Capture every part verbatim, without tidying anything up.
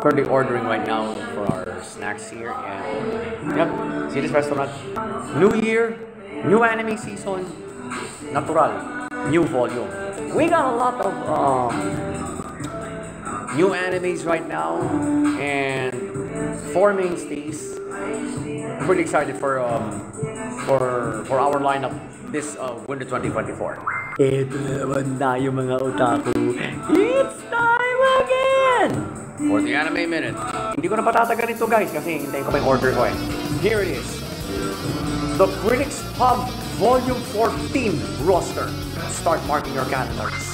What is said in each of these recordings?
currently ordering right now for our snacks here. And yep, see this restaurant. New year, new anime season, natural, new volume. We got a lot of um, new animes right now, and four mainstays. I'm pretty excited for um, for for our lineup this uh, winter twenty twenty-four. Ito naman na yung mga otaku. It's time again for the anime minute. Hindi ko na patatagalin ito, guys, kasi hintayin ko pa yung order ko eh. Here it is, The Critic's Hub Volume fourteen roster. Start marking your calendars.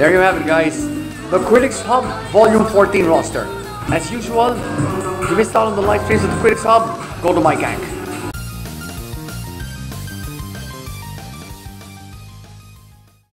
There you have it, guys. The Critics Hub Volume fourteen roster. As usual, if you missed out on the live streams of The Critics Hub, go to my gang.